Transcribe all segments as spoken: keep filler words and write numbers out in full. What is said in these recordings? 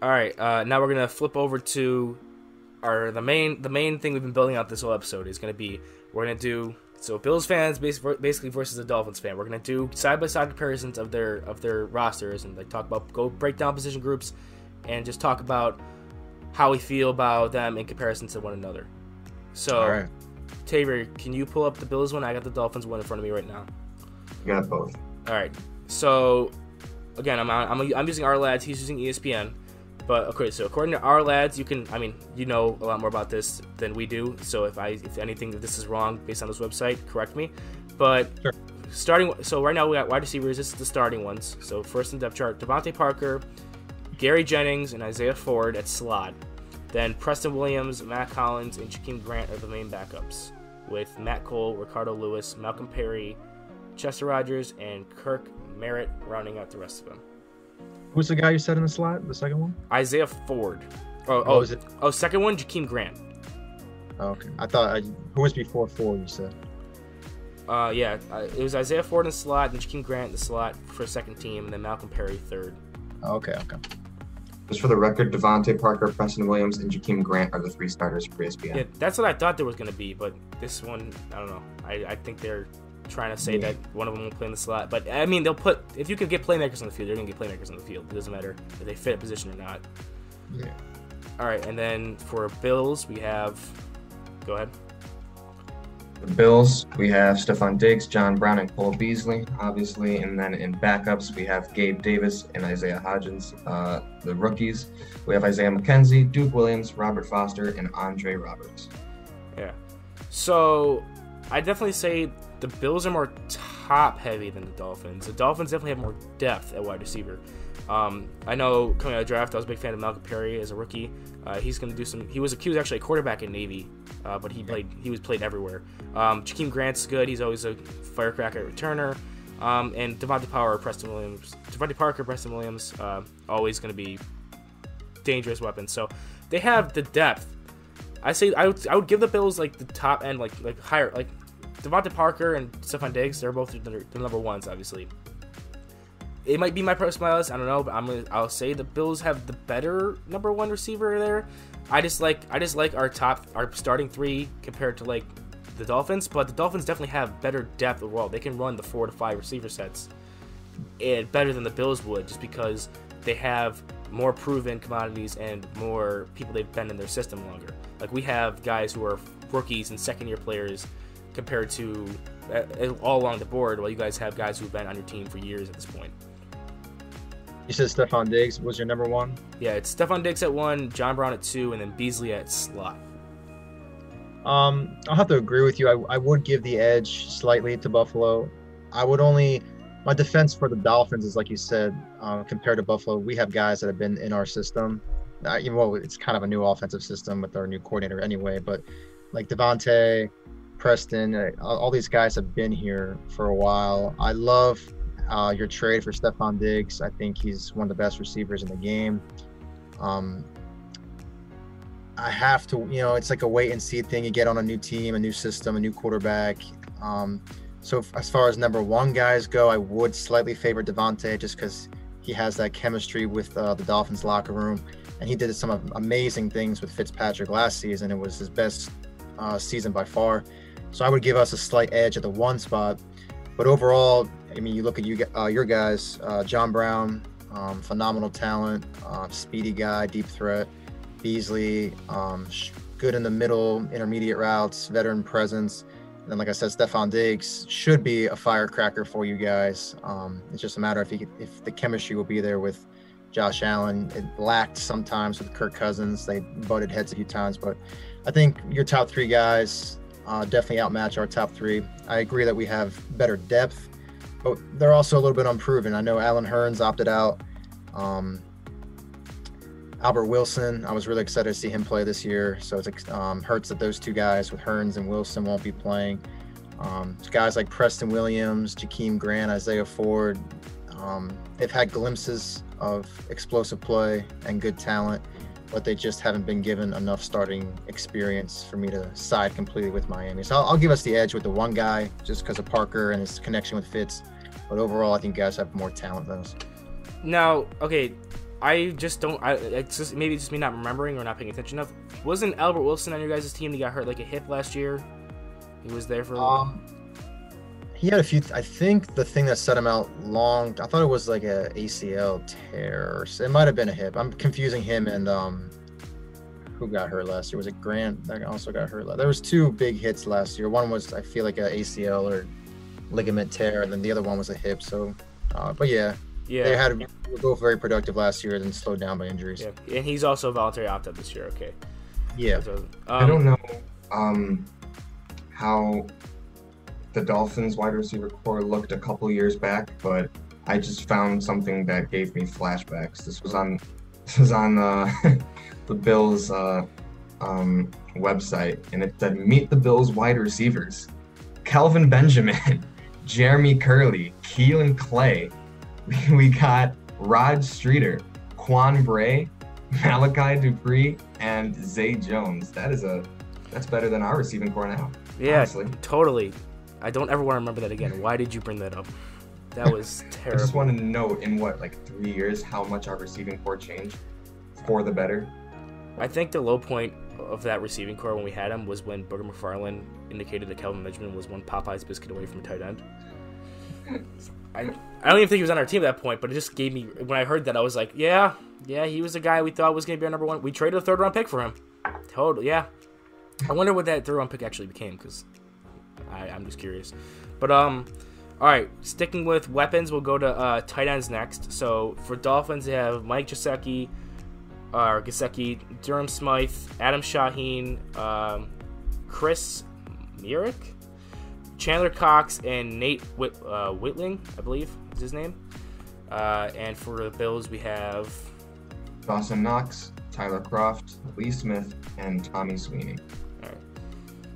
All right, uh, now we're gonna flip over to our the main the main thing we've been building out this whole episode is gonna be we're gonna do so Bills fans basically versus the Dolphins fan. We're gonna do side by side comparisons of their of their rosters and like talk about go break down position groups and just talk about how we feel about them in comparison to one another. So, all right. Tabor, can you pull up the Bills one? I got the Dolphins one in front of me right now. You got both. All right. So again, I'm I'm I'm using our lads. He's using E S P N. But okay, so according to our lads, you can, I mean, you know a lot more about this than we do. So if I, if anything, if this is wrong based on this website, correct me. But sure. starting, so right now we got wide receivers. This is the starting ones. So first in depth chart, Devante Parker, Gary Jennings, and Isaiah Ford at slot. Then Preston Williams, Matt Collins, and Jakeem Grant are the main backups, with Matt Cole, Ricardo Lewis, Malcolm Perry, Chester Rogers, and Kirk Merritt rounding out the rest of them. Who's the guy you said in the slot? The second one? Isaiah Ford. Oh, oh, is it? Oh, second one, Jakeem Grant. Oh, okay. I thought, I, who was before Ford, you said? Uh, yeah. Uh, it was Isaiah Ford in the slot, then Jakeem Grant in the slot for second team, and then Malcolm Perry third. Oh, okay, okay. Just for the record, Devante Parker, Preston Williams, and Jakeem Grant are the three starters for E S P N. Yeah, that's what I thought there was going to be, but this one, I don't know. I, I think they're trying to say yeah. that one of them won't play in the slot, but I mean they'll put if you could get playmakers on the field, they're gonna get playmakers on the field. It doesn't matter if they fit a position or not. Yeah. All right, and then for Bills we have. Go ahead. The Bills we have Stephon Diggs, John Brown, and Cole Beasley, obviously, and then in backups we have Gabe Davis and Isaiah Hodgins. Uh, the rookies we have Isaiah McKenzie, Duke Williams, Robert Foster, and Andre Roberts. Yeah. So I definitely say. The Bills are more top-heavy than the Dolphins. The Dolphins definitely have more depth at wide receiver. Um, I know coming out of the draft, I was a big fan of Malcolm Perry as a rookie. Uh, he's going to do some. He was accused actually a quarterback in Navy, uh, but he played. He was played everywhere. Um, Jakeem Grant's good. He's always a firecracker returner. Um, and Devante Power, Preston Williams, Devante Parker, Preston Williams, uh, always going to be dangerous weapons. So they have the depth. I say I would I would give the Bills like the top end, like like higher like. Devante Parker and Stephon Diggs, they're both the number ones, obviously. It might be my personal bias, I don't know, but I'm gonna, I'll say the Bills have the better number one receiver there. I just like I just like our top our starting three compared to like the Dolphins, but the Dolphins definitely have better depth overall. They can run the four to five receiver sets, and better than the Bills would, just because they have more proven commodities and more people they've been in their system longer. Like we have guys who are rookies and second year players. Compared to uh, all along the board, well, you guys have guys who've been on your team for years at this point. You said Stephon Diggs was your number one? Yeah, it's Stephon Diggs at one, John Brown at two, and then Beasley at slot. Um, I'll have to agree with you. I, I would give the edge slightly to Buffalo. I would only – my defense for the Dolphins is, like you said, um, compared to Buffalo, we have guys that have been in our system. I, even though it's kind of a new offensive system with our new coordinator anyway, but like Devante – Preston, uh, all these guys have been here for a while. I love uh, your trade for Stephon Diggs. I think he's one of the best receivers in the game. Um, I have to, you know, it's like a wait and see thing. You get on a new team, a new system, a new quarterback. Um, so if, as far as number one guys go, I would slightly favor Devante just because he has that chemistry with uh, the Dolphins locker room. And he did some amazing things with Fitzpatrick last season. It was his best uh, season by far. So I would give us a slight edge at the one spot, but overall, I mean, you look at you, uh, your guys, uh, John Brown, um, phenomenal talent, uh, speedy guy, deep threat, Beasley, um, good in the middle, intermediate routes, veteran presence, and then like I said, Stephon Diggs should be a firecracker for you guys. Um, it's just a matter of if, he could, if the chemistry will be there with Josh Allen. It lacked sometimes with Kirk Cousins; they butted heads a few times, but I think your top three guys. Uh, definitely outmatch our top three. I agree that we have better depth, but they're also a little bit unproven. I know Alan Hearns opted out. Um, Albert Wilson, I was really excited to see him play this year. So it um, hurts that those two guys with Hearns and Wilson won't be playing. Um, guys like Preston Williams, Jakeem Grant, Isaiah Ford, um, they've had glimpses of explosive play and good talent. But they just haven't been given enough starting experience for me to side completely with Miami. So I'll, I'll give us the edge with the one guy just because of Parker and his connection with Fitz. But overall, I think guys have more talent than us. Now, okay, I just don't. I, it's just maybe it's just me not remembering or not paying attention enough. Wasn't Albert Wilson on your guys' team? He got hurt like a hip last year. He was there for. A um, he had a few. Th- I think the thing that set him out long. I thought it was like a A C L tear. It might have been a hip. I'm confusing him and um, who got hurt last year? Was it Grant that also got hurt? Last- there was two big hits last year. One was I feel like an A C L or ligament tear, and then the other one was a hip. So, uh, but yeah. Yeah, they had both very productive last year and slowed down by injuries. Yeah. And he's also voluntary opt-out this year. Okay. Yeah. So, um, I don't know um, how the Dolphins wide receiver core looked a couple years back, but I just found something that gave me flashbacks. This was on this was on uh, the Bills uh, um, website, and it said, "Meet the Bills wide receivers: Kelvin Benjamin, Jeremy Curley, Keelan Clay." We got Rod Streeter, Quan Bray, Malachi Dupree, and Zay Jones. That is a that's better than our receiving core now. Yeah, honestly. Totally. I don't ever want to remember that again. Why did you bring that up? That was terrible. I just want to note in what like three years how much our receiving core changed for the better. I think the low point of that receiving core when we had him was when Booger McFarland indicated that Kelvin Benjamin was one Popeye's biscuit away from a tight end. I, I don't even think he was on our team at that point, but it just gave me, when I heard that, I was like, yeah, yeah, he was the guy we thought was going to be our number one. We traded a third-round pick for him. Totally, yeah. I wonder what that third-round pick actually became, because I'm just curious. But, um, all right, sticking with weapons, we'll go to uh, tight ends next. So, for Dolphins, they have Mike Gesicki, or Gesicki, Durham Smythe, Adam Shaheen, um, Chris Merrick? Chandler Cox and Nate Whit- uh, Whitling, I believe is his name. Uh, and for the Bills, we have Dawson Knox, Tyler Croft, Lee Smith, and Tommy Sweeney. All right.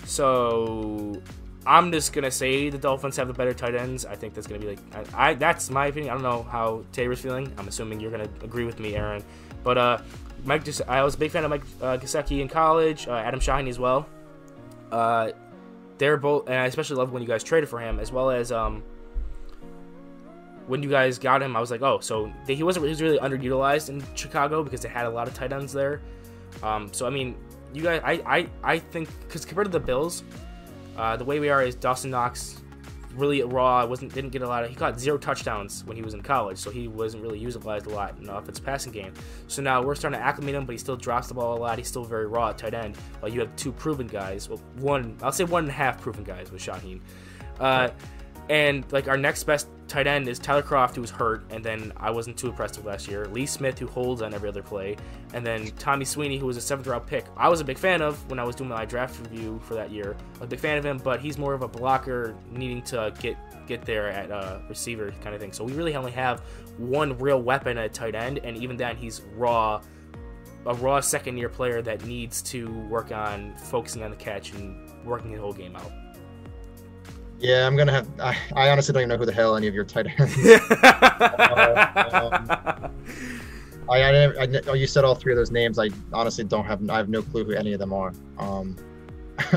So I'm just gonna say the Dolphins have the better tight ends. I think that's gonna be like I, I that's my opinion. I don't know how Taylor's feeling. I'm assuming you're gonna agree with me, Aaron. But uh, Mike, just I was a big fan of Mike uh, Gesicki in college. Uh, Adam Shaheen as well. Uh. They're both, and I especially loved when you guys traded for him, as well as um, when you guys got him. I was like, oh, so they, he wasn't he was really underutilized in Chicago because they had a lot of tight ends there. Um, so I mean, you guys, I I, I think because compared to the Bills, uh, the way we are is Dawson Knox really raw. wasn't didn't get a lot of. He caught zero touchdowns when he was in college, so he wasn't really utilized a lot in the offensive passing game. So now we're starting to acclimate him, but he still drops the ball a lot. He's still very raw at tight end. While you have two proven guys, well, one I'll say one and a half proven guys with Shaheen, uh, and like our next best tight end is Tyler Croft, who was hurt, and then I wasn't too impressed with last year. Lee Smith, who holds on every other play, and then Tommy Sweeney, who was a seventh round pick. I was a big fan of when I was doing my draft review for that year. I was a big fan of him, but he's more of a blocker, needing to get get there at uh, receiver kind of thing. So we really only have one real weapon at tight end, and even then he's raw, a raw second year player that needs to work on focusing on the catch and working the whole game out. Yeah, I'm going to have I, – I honestly don't even know who the hell any of your tight ends are. uh, um, I, I, I, you said all three of those names. I honestly don't have – I have no clue who any of them are. Um,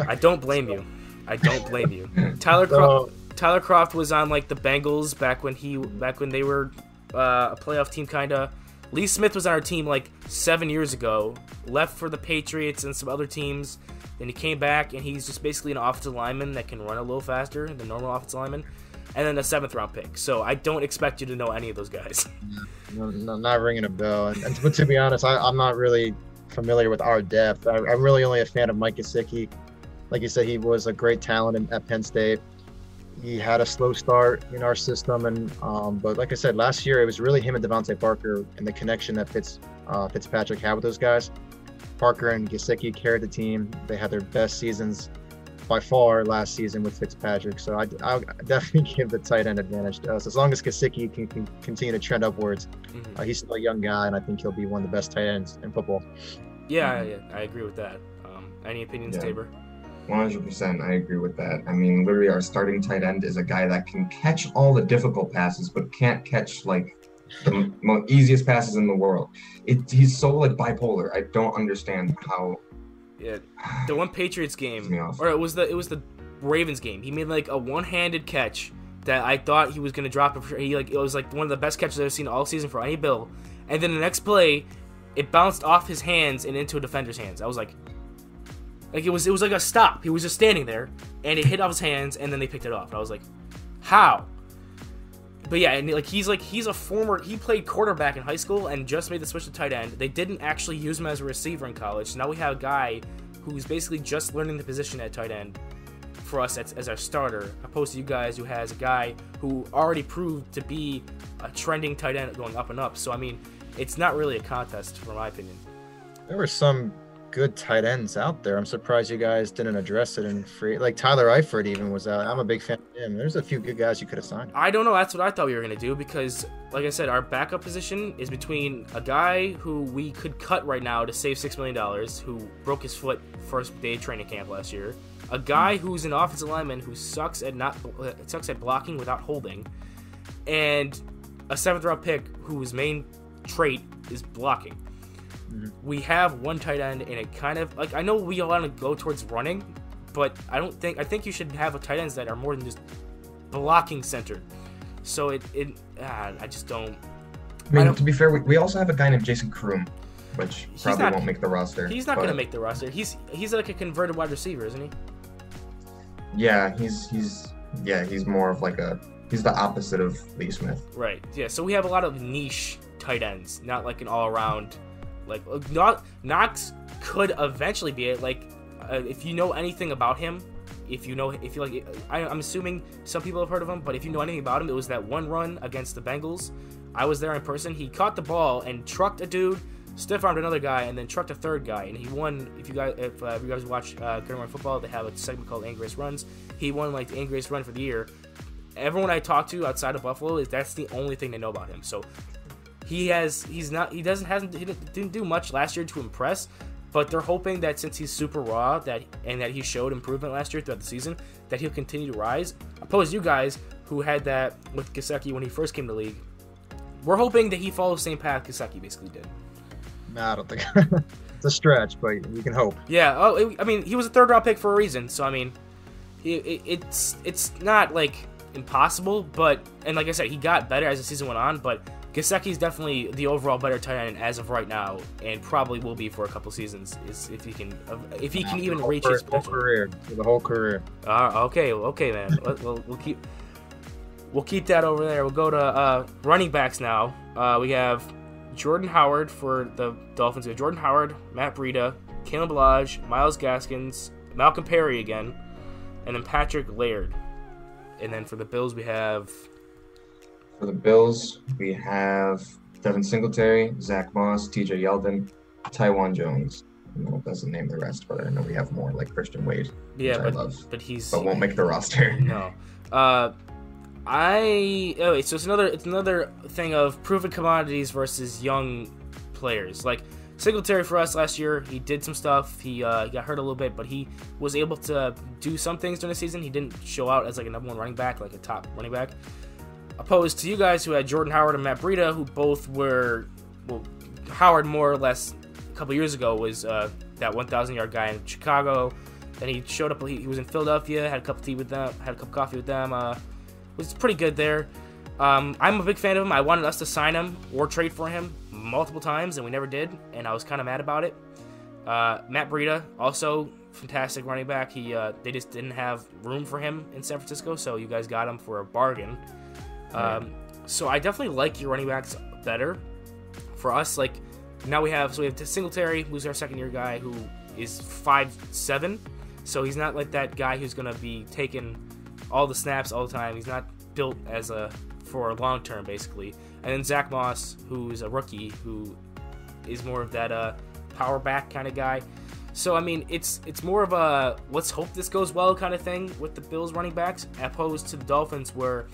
I don't blame so. you. I don't blame you. Tyler so, Croft, Tyler Croft was on, like, the Bengals back when he – back when they were uh, a playoff team kind of. Lee Smith was on our team, like, seven years ago, left for the Patriots and some other teams. Then he came back, and he's just basically an offensive lineman that can run a little faster than normal offensive lineman, and then a seventh-round pick. So I don't expect you to know any of those guys. No, no, not ringing a bell. And, and to, to be honest, I, I'm not really familiar with our depth. I, I'm really only a fan of Mike Gesicki. Like you said, he was a great talent in, at Penn State. He had a slow start in our system, and um, but like I said, last year it was really him and Devante Parker and the connection that Fitz, uh, Fitzpatrick had with those guys. Parker and Gesicki carried the team. They had their best seasons by far last season with Fitzpatrick. So I, I'll definitely give the tight end advantage to us. As long as Gesicki can, can continue to trend upwards, mm-hmm. uh, he's still a young guy, and I think he'll be one of the best tight ends in football. Yeah, mm-hmm. I, I agree with that. Um, any opinions, yeah. Tabor? one hundred percent I agree with that. I mean, literally our starting tight end is a guy that can catch all the difficult passes but can't catch, like, the most easiest passes in the world. It, he's so like bipolar. I don't understand how. Yeah, the one Patriots game, or it was the it was the Ravens game. He made like a one-handed catch that I thought he was gonna drop. He like it was like one of the best catches I've seen all season for any Bill, And then the next play, it bounced off his hands and into a defender's hands. I was like, like it was it was like a stop. He was just standing there, and it hit off his hands, and then they picked it off. And I was like, how? But yeah, and like he's like he's a former he played quarterback in high school and just made the switch to tight end. They didn't actually use him as a receiver in college. So now we have a guy who's basically just learning the position at tight end for us as, as our starter, opposed to you guys who has a guy who already proved to be a trending tight end going up and up. So I mean, it's not really a contest, from my opinion. There were some good tight ends out there. I'm surprised you guys didn't address it in free. Like Tyler Eifert even was out. I'm a big fan of him. There's a few good guys you could have signed. I don't know. That's what I thought we were going to do because, like I said, our backup position is between a guy who we could cut right now to save six million dollars, who broke his foot first day of training camp last year, a guy who's an offensive lineman who sucks at not sucks at blocking without holding, and a seventh-round pick whose main trait is blocking. Mm-hmm. We have one tight end, and it kind of like I know we want to go towards running, but I don't think I think you should have a tight ends that are more than just blocking centered. So it it uh, I just don't. I mean, I don't, to be fair, we, we also have a guy named Jason Kroom, which probably not, won't make the roster. He's not going to make the roster. He's he's like a converted wide receiver, isn't he? Yeah, he's he's yeah he's more of like a he's the opposite of Lee Smith. Right. Yeah. So we have a lot of niche tight ends, not like an all-around. Like not, Knox could eventually be it. Like uh, if you know anything about him, if you know if you like, I, I'm assuming some people have heard of him. But if you know anything about him, it was that one run against the Bengals. I was there in person. He caught the ball and trucked a dude, stiff-armed another guy, and then trucked a third guy. And he won. If you guys if, uh, if you guys watch uh, Good Run Football, they have a segment called Angriest Runs. He won like the Angriest Run for the year. Everyone I talked to outside of Buffalo is that's the only thing they know about him. So. He has, he's not, he doesn't, hasn't, he didn't do much last year to impress, but they're hoping that since he's super raw that, and that he showed improvement last year throughout the season, that he'll continue to rise. Opposed to you guys who had that with Gesicki when he first came to the league. We're hoping that he follows the same path Gesicki basically did. Nah, I don't think it's a stretch, but we can hope. Yeah. Oh, it, I mean, he was a third round pick for a reason. So, I mean, it, it, it's, it's not like impossible, but, and like I said, he got better as the season went on, but Gesicki's definitely the overall better tight end as of right now, and probably will be for a couple seasons, is if he can, if he can even reach his potential. Career, the whole career. Uh, okay, okay, man. we'll, we'll keep, we'll keep that over there. We'll go to uh, running backs now. Uh, we have Jordan Howard for the Dolphins. We have Jordan Howard, Matt Breida, Kalen Ballage, Miles Gaskins, Malcolm Perry again, and then Patrick Laird. And then for the Bills, we have. For the Bills, we have Devin Singletary, Zach Moss, T J. Yeldon, Tywan Jones. I don't know if that's the name of the rest, but I know we have more like Christian Wade. Yeah, but, I love, but he's but won't make the roster. No, uh, I oh, so it's another it's another thing of proven commodities versus young players. Like Singletary for us last year, he did some stuff. He uh, got hurt a little bit, but he was able to do some things during the season. He didn't show out as like a number one running back, like a top running back. Opposed to you guys who had Jordan Howard and Matt Breida, who both were, well, Howard more or less a couple years ago was uh, that one thousand yard guy in Chicago. Then he showed up. He, he was in Philadelphia, had a cup of tea with them, had a cup of coffee with them. Uh, was pretty good there. Um, I'm a big fan of him. I wanted us to sign him or trade for him multiple times, and we never did. And I was kind of mad about it. Uh, Matt Breida, also fantastic running back. He uh, they just didn't have room for him in San Francisco, so you guys got him for a bargain. Um, so I definitely like your running backs better. For us, like now we have so we have Singletary, who's our second year guy, who is five seven, so he's not like that guy who's gonna be taking all the snaps all the time. He's not built as a for a long term basically. And then Zach Moss, who's a rookie, who is more of that uh, power back kind of guy. So I mean, it's it's more of a let's hope this goes well kind of thing with the Bills running backs, opposed to the Dolphins where.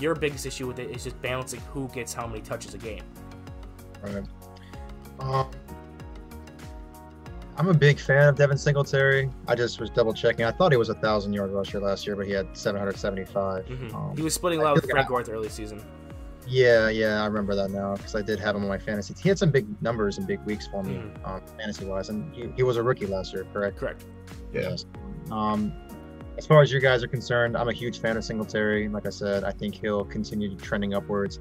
Your biggest issue with it is just balancing who gets how many touches a game. Right. Um, I'm a big fan of Devin Singletary. I just was double checking. I thought he was a thousand yard rusher last year, but he had seven hundred seventy-five. Mm-hmm. um, he was splitting a lot with Frank Gore early season. Yeah, yeah, I remember that now because I did have him on my fantasy. He had some big numbers and big weeks for me, mm-hmm. um, fantasy wise, and he, he was a rookie last year, correct? Correct. Yeah. Yes. Um. As far as you guys are concerned, I'm a huge fan of Singletary. Like I said, I think he'll continue trending upwards.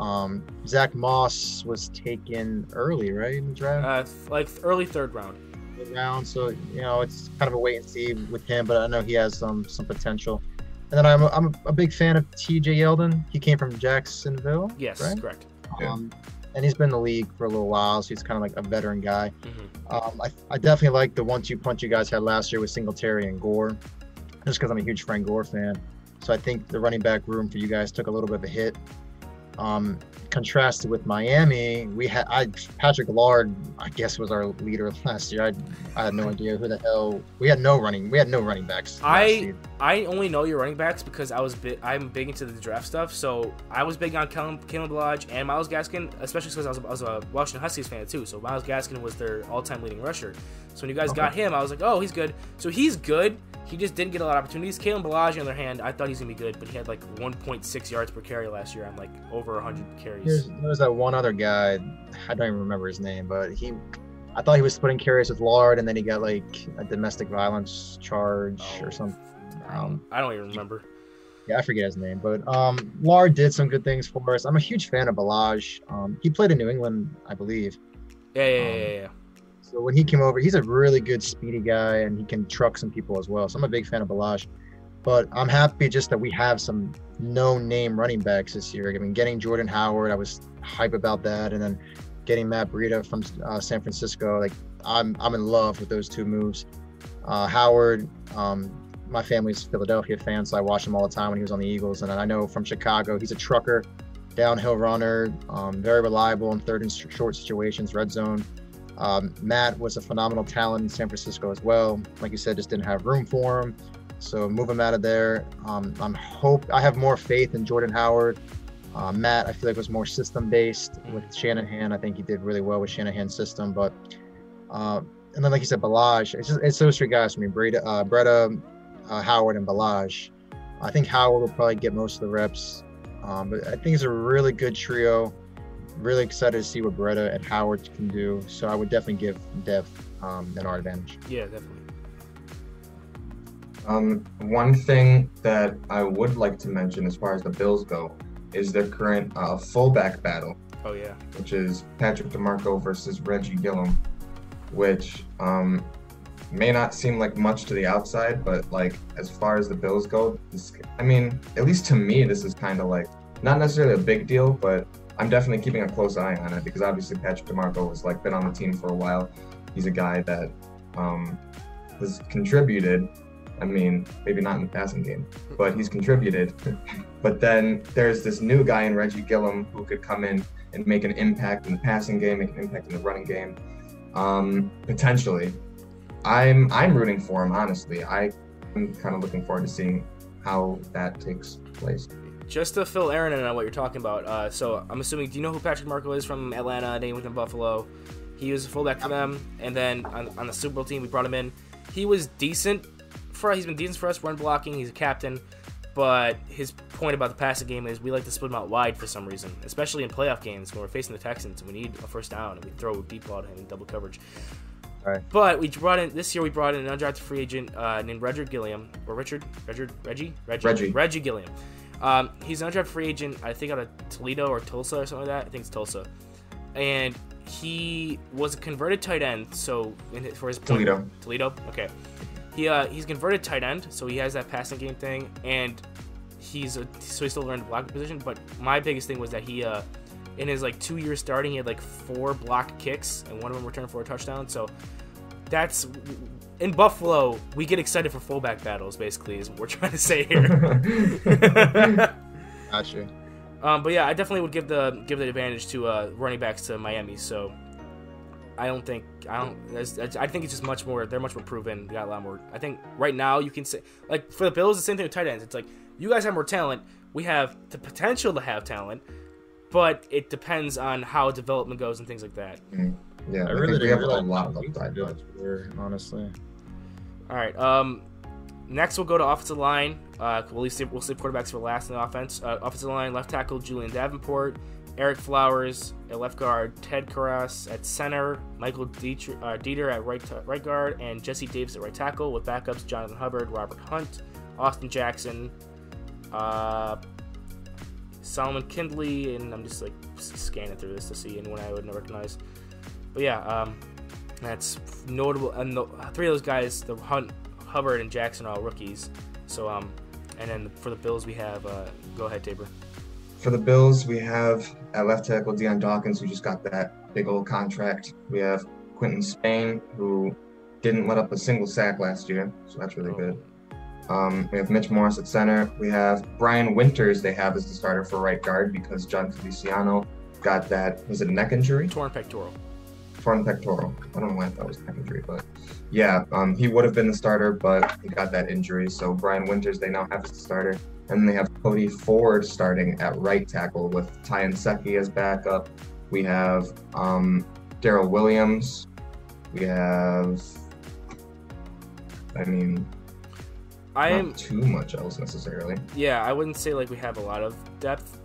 Um, Zach Moss was taken early, right, in the draft? Uh, like early third round. Third round, so you know it's kind of a wait and see with him, but I know he has some some potential. And then I'm a, I'm a big fan of T J. Yeldon. He came from Jacksonville. Yes, right? Correct. Um, yeah. And he's been in the league for a little while, so he's kind of like a veteran guy. Mm-hmm. um, I, I definitely like the one-two punch you guys had last year with Singletary and Gore, just because I'm a huge Frank Gore fan. So I think the running back room for you guys took a little bit of a hit. Um, contrasted with Miami, we had I, Patrick Laird, I guess, was our leader last year. I, I had no idea who the hell we had no running. We had no running backs. I I only know your running backs because I was bi I'm big into the draft stuff. So I was big on Kalen Ballage and Miles Gaskin, especially because I was, I was a Washington Huskies fan too. So Miles Gaskin was their all-time leading rusher. So when you guys okay. got him, I was like, oh, he's good. So he's good. He just didn't get a lot of opportunities. Kalen Ballage, on the other hand, I thought he's gonna be good, but he had like one point six yards per carry last year on like over one hundred carries. There's, there was that one other guy, I don't even remember his name, but he, I thought he was splitting carries with Laird, and then he got like a domestic violence charge oh, or something. Um, I don't even remember. Yeah, I forget his name, but um, Laird did some good things for us. I'm a huge fan of Ballage. Um, he played in New England, I believe. Yeah, yeah, um, yeah, yeah. yeah. So when he came over, he's a really good speedy guy, and he can truck some people as well. So I'm a big fan of Ballage. But I'm happy just that we have some no-name running backs this year. I mean, getting Jordan Howard, I was hype about that. And then getting Matt Breida from uh, San Francisco. Like, I'm I'm in love with those two moves. Uh, Howard, um, my family's Philadelphia fan, so I watched him all the time when he was on the Eagles. And I know from Chicago, he's a trucker, downhill runner, um, very reliable in third and short situations, red zone. Um, Matt was a phenomenal talent in San Francisco as well. Like you said, just didn't have room for him. So move him out of there. Um, I'm hope I have more faith in Jordan Howard. Uh, Matt, I feel like was more system based with Shanahan. I think he did really well with Shanahan's system. But uh, and then like you said, Ballage. It's just, it's those three guys for me: Breida, uh, Breida, uh, Howard, and Ballage. I think Howard will probably get most of the reps. Um, but I think it's a really good trio. Really excited to see what Breida and Howard can do. So I would definitely give Dev um, an our advantage. Yeah, definitely. Um, one thing that I would like to mention as far as the Bills go is their current uh, fullback battle. Oh, yeah. Which is Patrick DiMarco versus Reggie Gilliam, which um, may not seem like much to the outside, but like as far as the Bills go, this, I mean, at least to me, this is kind of like not necessarily a big deal, but I'm definitely keeping a close eye on it because obviously Patrick DiMarco has like been on the team for a while. He's a guy that um, has contributed. I mean, maybe not in the passing game, but he's contributed. But then there's this new guy in Reggie Gilliam who could come in and make an impact in the passing game, make an impact in the running game, um, potentially. I'm I'm rooting for him, honestly. I'm kind of looking forward to seeing how that takes place. Just to fill Aaron in on what you're talking about, uh, so I'm assuming, do you know who Patrick DiMarco is from Atlanta? Then he went to Buffalo. He was a fullback for them, and then on, on the Super Bowl team, we brought him in. He was decent for he's been decent for us, run blocking. He's a captain, but his point about the passing game is we like to split him out wide for some reason, especially in playoff games when we're facing the Texans and we need a first down and we throw a deep ball to him in double coverage. All right. But we brought in this year. We brought in an undrafted free agent uh, named Reggie Gilliam or Richard, Richard, Reggie, Reggie, Reggie, Reggie Gilliam. Um, he's an undrafted free agent, I think out of Toledo or Tulsa or something like that. I think it's Tulsa. And he was a converted tight end, so in his, for his point, Toledo. Toledo, okay. He uh, he's converted tight end, so he has that passing game thing, and he's a, so he still learned the blocking position. But my biggest thing was that he, uh, in his like two years starting, he had like four block kicks, and one of them returned for a touchdown. So that's in Buffalo, we get excited for fullback battles, basically, is what we're trying to say here. Gotcha. Um, but yeah, I definitely would give the give the advantage to uh, running backs to Miami. So I don't think I don't. I think it's just much more. They're much more proven. They got a lot more. I think right now you can say like for the Bills, the same thing with tight ends. It's like you guys have more talent. We have the potential to have talent, but it depends on how development goes and things like that. Mm-hmm. Yeah, I, I really think we have a lot of upside. Honestly. All right. Um, next we'll go to offensive line. Uh, we'll save we'll save quarterbacks for last in the offense. Uh, offensive line, left tackle Julian Davenport, Ereck Flowers at left guard, Ted Karras at center, Michael Deiter, uh, Deiter at right right guard, and Jesse Davis at right tackle with backups Jonathan Hubbard, Robert Hunt, Austin Jackson, uh, Solomon Kindley, and I'm just like scanning through this to see anyone I wouldn't recognize. But yeah, um, that's notable. And the three of those guys, the Hunt, Hubbard, and Jackson, are all rookies. So um, and then for the Bills, we have uh, go ahead, Tabor. For the Bills, we have at left tackle Deion Dawkins, who just got that big old contract. We have Quentin Spain, who didn't let up a single sack last year, so that's really oh. good. Um, we have Mitch Morris at center. We have Brian Winters, they have as the starter for right guard because John Feliciano got that, was it a neck injury? Torn pectoral. Torn pectoral. I don't know why I thought it was a neck injury, but yeah, um, he would have been the starter, but he got that injury. So Brian Winters, they now have as the starter. And they have Cody Ford starting at right tackle with Ty Inseki as backup. We have um, Daryl Williams. We have, I mean, I'm, not too much else necessarily. Yeah, I wouldn't say like we have a lot of depth.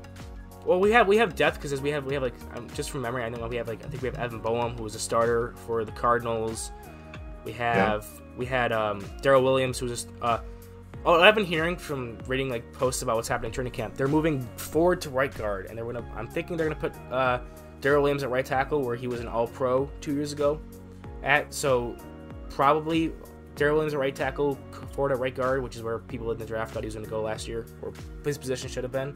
Well, we have we have depth because we have we have like um, just from memory, I know we have like I think we have Evan Boehm, who was a starter for the Cardinals. We have yeah. we had um, Daryl Williams, who's just. Uh, Oh, I've been hearing from reading like posts about what's happening in training camp. They're moving forward to right guard, and they're gonna. I'm thinking they're gonna put uh, Daryl Williams at right tackle, where he was an All-Pro two years ago. At so probably Daryl Williams at right tackle, Ford at right guard, which is where people in the draft thought he was gonna go last year, or his position should have been.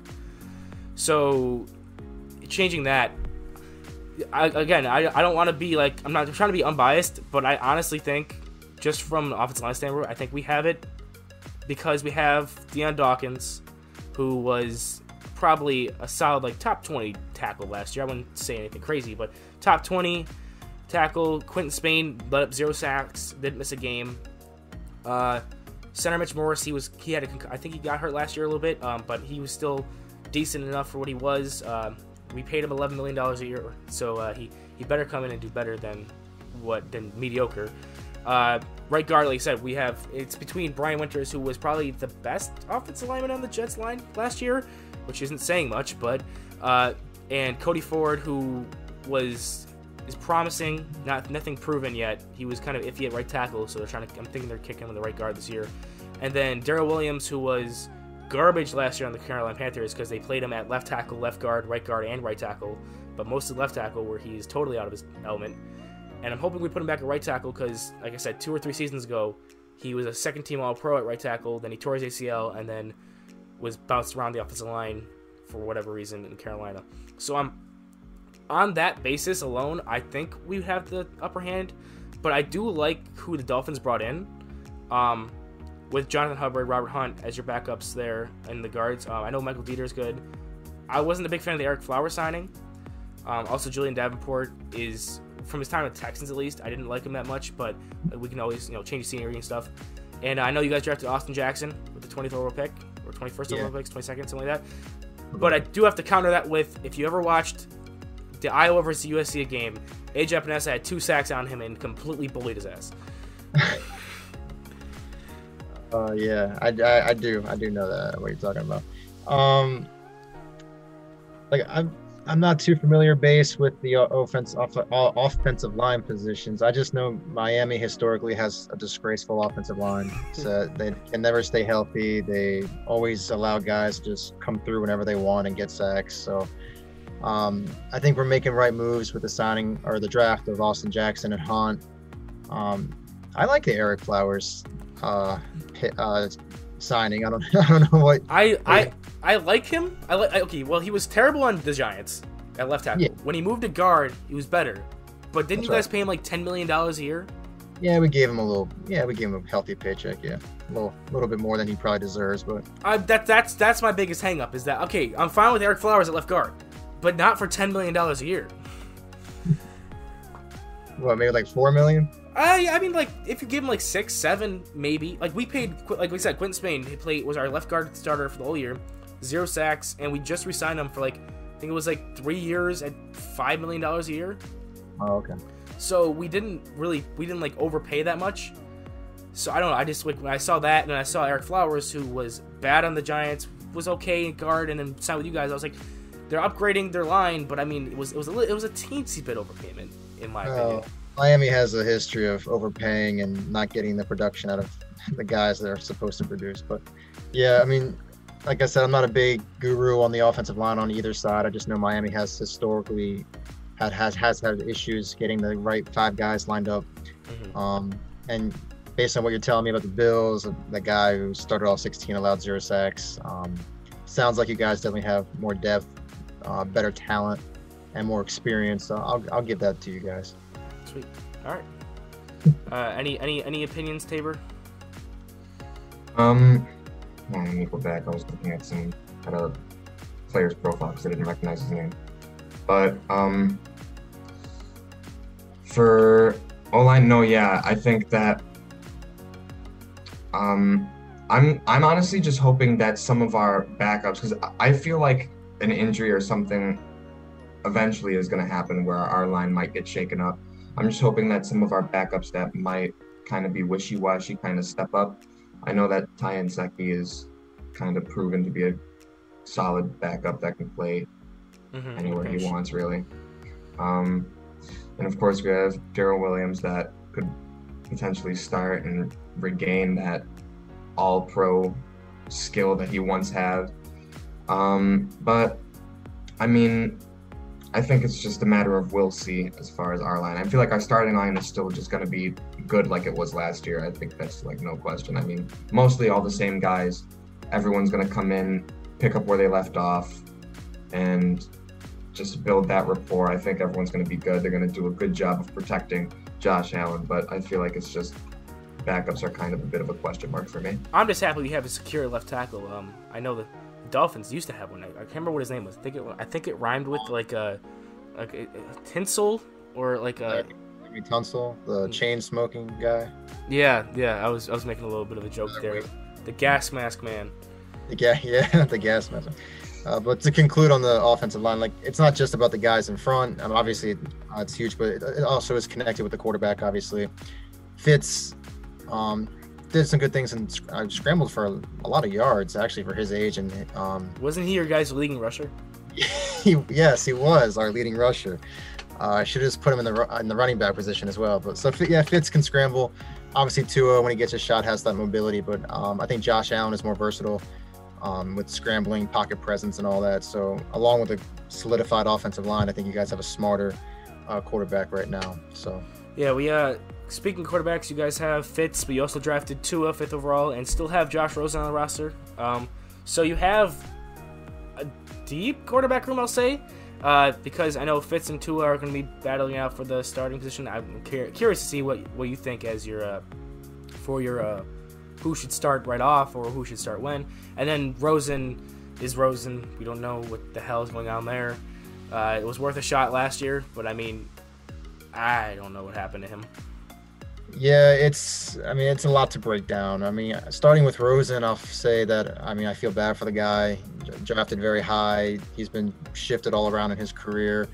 So changing that. I, again, I I don't want to be like I'm not I'm trying to be unbiased, but I honestly think just from an offensive line standpoint, I think we have it. Because we have Deion Dawkins, who was probably a solid like top twenty tackle last year. I wouldn't say anything crazy, but top twenty tackle. Quentin Spain let up zero sacks, didn't miss a game. Uh, center Mitch Morris, he was he had a I think he got hurt last year a little bit, um, but he was still decent enough for what he was. Um, we paid him eleven million dollars a year, so uh, he he better come in and do better than what than mediocre. Uh, right guard, like I said, we have it's between Brian Winters, who was probably the best offensive lineman on the Jets line last year, which isn't saying much, but uh, and Cody Ford, who was is promising, not nothing proven yet. He was kind of iffy at right tackle, so they're trying to. I'm thinking they're kicking him on the right guard this year, and then Daryl Williams, who was garbage last year on the Carolina Panthers because they played him at left tackle, left guard, right guard, and right tackle, but mostly left tackle, where he's totally out of his element. And I'm hoping we put him back at right tackle because, like I said, two or three seasons ago, he was a second-team All-Pro at right tackle. Then he tore his A C L and then was bounced around the offensive line for whatever reason in Carolina. So I'm on that basis alone, I think we have the upper hand. But I do like who the Dolphins brought in um, with Jonathan Hubbard, Robert Hunt as your backups there and the guards. Uh, I know Michael Deiter is good. I wasn't a big fan of the Ereck Flowers signing. Um, also, Julian Davenport is... From his time at Texans, at least, I didn't like him that much, but we can always, you know, change the scenery and stuff. And I know you guys drafted Austin Jackson with the twentieth overall pick, or twenty-first yeah. overall pick, twenty-second, something like that. But I do have to counter that with, if you ever watched the Iowa versus U S C game, A J Epinesa had two sacks on him and completely bullied his ass. uh, yeah, I, I, I do. I do know that, what you're talking about. Um, like, I'm... I'm not too familiar base with the offense, off, offensive line positions. I just know Miami historically has a disgraceful offensive line. So they can never stay healthy. They always allow guys to just come through whenever they want and get sacks. So um, I think we're making right moves with the signing or the draft of Austin Jackson and Hunt. Um, I like the Ereck Flowers uh, uh, signing. I don't, I don't know what I. What I I like him. I like. Okay, well, he was terrible on the Giants at left tackle. Yeah. When he moved to guard, he was better. But didn't That's you guys right. pay him like ten million dollars a year? Yeah, we gave him a little. Yeah, we gave him a healthy paycheck. Yeah, a little, little bit more than he probably deserves. But uh, that, that's that's my biggest hangup is that okay, I'm fine with Ereck Flowers at left guard, but not for ten million dollars a year. What, maybe like four million? I I mean, like if you give him like six, seven, maybe. Like we paid, like we said, Quentin Spain he played was our left guard starter for the whole year. Zero sacks, and we just re-signed him for like, I think it was like three years at five million dollars a year. Oh, okay. So we didn't really, we didn't like overpay that much. So I don't know. I just like when I saw that, and I saw Ereck Flowers, who was bad on the Giants, was okay in guard, and then signed with you guys. I was like, they're upgrading their line, but I mean, it was it was a it was a teensy bit overpayment in my uh, opinion. Miami has a history of overpaying and not getting the production out of the guys that are supposed to produce. But yeah, I mean. like I said, I'm not a big guru on the offensive line on either side. I just know Miami has historically had has, has had issues getting the right five guys lined up. Mm-hmm. Um, and based on what you're telling me about the Bills, the guy who started off sixteen allowed zero sacks, um, sounds like you guys definitely have more depth, uh, better talent, and more experience. So I'll, I'll give that to you guys. Sweet. All right. Uh, any any any opinions, Tabor? Um, well, let me go back. I was looking at some kind of player's profile because I didn't recognize his name. But um, for all I know, yeah, I think that um, I'm I'm honestly just hoping that some of our backups, because I feel like an injury or something eventually is going to happen where our line might get shaken up. I'm just hoping that some of our backups that might kind of be wishy-washy kind of step up. I know that Ty Inseki is kind of proven to be a solid backup that can play mm-hmm. anywhere okay. he wants, really. Um, and of course, we have Daryl Williams that could potentially start and regain that all-pro skill that he once had. Um, but, I mean, I think it's just a matter of we'll see as far as our line. I feel like our starting line is still just going to be good like it was last year. I think that's like no question. I mean, mostly all the same guys. Everyone's going to come in, pick up where they left off, and just build that rapport. I think everyone's going to be good. They're going to do a good job of protecting Josh Allen, but I feel like it's just backups are kind of a bit of a question mark for me. I'm just happy we have a secure left tackle. Um, I know that Dolphins used to have one. I can't remember what his name was. I think it, I think it rhymed with like a, like a, a tinsel or like a Larry Tunsil, the chain smoking guy. Yeah, yeah. I was I was making a little bit of a joke there. Week. The gas mask man. Yeah, yeah, the gas mask. Uh, but to conclude on the offensive line, like it's not just about the guys in front. I mean, obviously, uh, it's huge, but it, it also is connected with the quarterback. Obviously, Fitz. Um, did some good things and uh, scrambled for a, a lot of yards actually for his age, and um wasn't he your guys leading rusher? he, yes he was our leading rusher. I uh, should have just put him in the in the running back position as well, but so yeah, Fitz can scramble. Obviously Tua, when he gets a shot, has that mobility, but um I think Josh Allen is more versatile um with scrambling, pocket presence, and all that. So along with a solidified offensive line, I think you guys have a smarter uh, quarterback right now. So yeah, we uh speaking of quarterbacks, you guys have Fitz, but you also drafted Tua, fifth overall, and still have Josh Rosen on the roster. Um, so you have a deep quarterback room, I'll say, uh, because I know Fitz and Tua are going to be battling out for the starting position. I'm curious to see what what you think as your uh, for your uh, who should start right off or who should start when. And then Rosen is Rosen. We don't know what the hell is going on there. Uh, it was worth a shot last year, but I mean, I don't know what happened to him. Yeah, it's, I mean, it's a lot to break down. I mean, starting with Rosen, I'll say that, I mean, I feel bad for the guy. Drafted very high. He's been shifted all around in his career.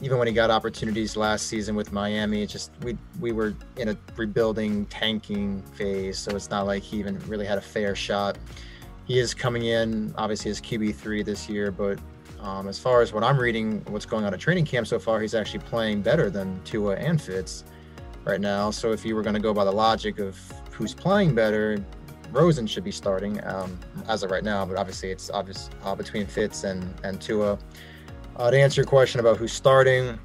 Even when he got opportunities last season with Miami, it's just, we we were in a rebuilding, tanking phase, so it's not like he even really had a fair shot. He is coming in, obviously, as Q B three this year, but um, as far as what I'm reading, what's going on at training camp so far, he's actually playing better than Tua and Fitz right now. So if you were going to go by the logic of who's playing better, Rosen should be starting um, as of right now, but obviously it's obvious uh, between Fitz and, and Tua. Uh, to answer your question about who's starting,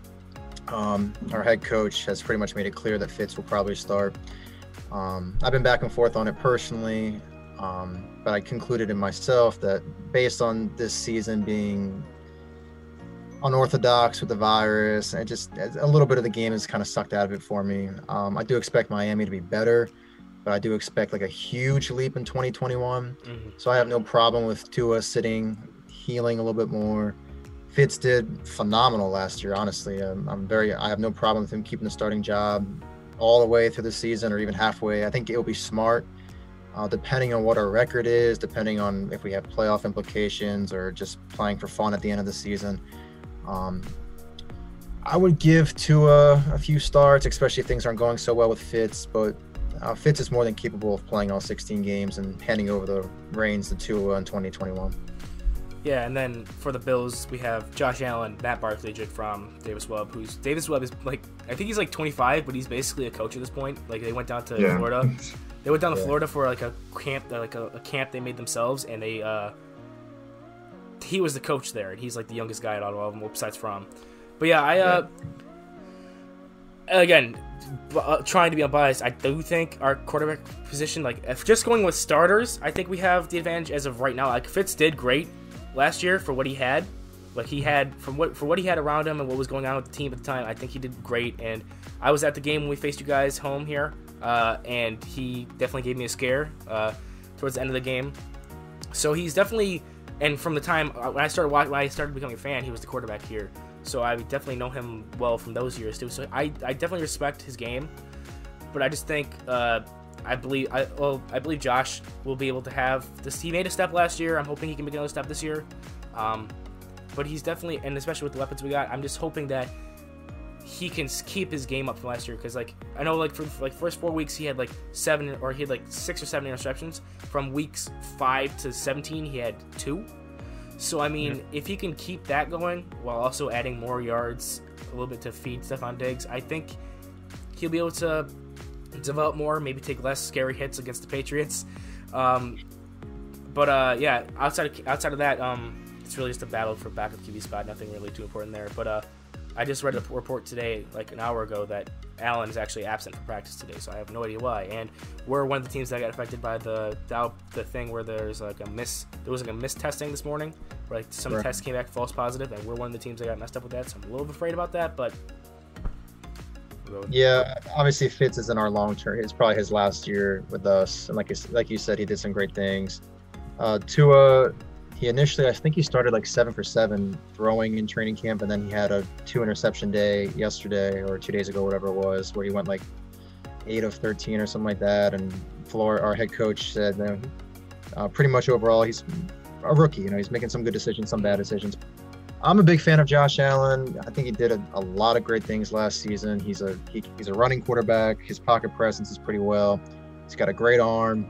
um, our head coach has pretty much made it clear that Fitz will probably start. Um, I've been back and forth on it personally, um, but I concluded in myself that based on this season being unorthodox with the virus, and just a little bit of the game is kind of sucked out of it for me. Um, I do expect Miami to be better, but I do expect like a huge leap in twenty twenty-one. Mm-hmm. So I have no problem with Tua sitting, healing a little bit more. Fitz did phenomenal last year, honestly. I'm, I'm very, I have no problem with him keeping the starting job all the way through the season or even halfway. I think it'll be smart. Uh, depending on what our record is, depending on if we have playoff implications or just playing for fun at the end of the season. Um, I would give Tua a, a few starts, especially if things aren't going so well with Fitz, but uh, Fitz is more than capable of playing all sixteen games and handing over the reins to Tua in twenty twenty-one. Yeah, and then for the Bills, we have Josh Allen, Matt Barkley, Jake Fromm, Davis Webb, who's Davis Webb is like, I think he's like twenty-five, but he's basically a coach at this point. Like they went down to yeah. Florida. They went down to yeah. Florida for like a camp, like a, a camp they made themselves, and they, uh, he was the coach there, and he's like the youngest guy at out of all of them, besides Fromm. But yeah, I uh, yeah. again uh, trying to be unbiased, I do think our quarterback position, like if just going with starters, I think we have the advantage as of right now. Like Fitz did great last year for what he had, like he had from what for what he had around him and what was going on with the team at the time. I think he did great, and I was at the game when we faced you guys home here, uh, and he definitely gave me a scare uh, towards the end of the game. So he's definitely, and from the time when I started when I started becoming a fan, he was the quarterback here. So I definitely know him well from those years too. So I, I definitely respect his game, but I just think uh, I believe I well I believe Josh will be able to have this. He made a step last year. I'm hoping he can make another step this year. Um, but he's definitely, and especially with the weapons we got, I'm just hoping that he can keep his game up from last year. Because like I know like for like first four weeks he had like seven or he had like six or seven interceptions. From weeks five to seventeen he had two. So, I mean, mm-hmm. if he can keep that going while also adding more yards a little bit to feed Stephon Diggs, I think he'll be able to develop more, maybe take less scary hits against the Patriots. Um, but, uh, yeah, outside of, outside of that, um, it's really just a battle for backup Q B spot. Nothing really too important there. But uh, I just read a report today, like an hour ago, that Allen is actually absent from practice today, so I have no idea why. And we're one of the teams that got affected by the the thing where there's like a miss. There was like a miss testing this morning, where like some sure. tests came back false positive, and we're one of the teams that got messed up with that. So I'm a little afraid about that, but yeah, obviously Fitz is in our long term. It's probably his last year with us, and like like you said, he did some great things. Uh, Tua, he initially I think he started like seven for seven throwing in training camp, and then he had a two interception day yesterday or two days ago, whatever it was, where he went like eight of thirteen or something like that. And Floor, our head coach, said that uh, pretty much overall he's a rookie. You know, he's making some good decisions, some bad decisions. I'm a big fan of Josh Allen. I think he did a, a lot of great things last season. He's a he, he's a running quarterback. His pocket presence is pretty well. He's got a great arm.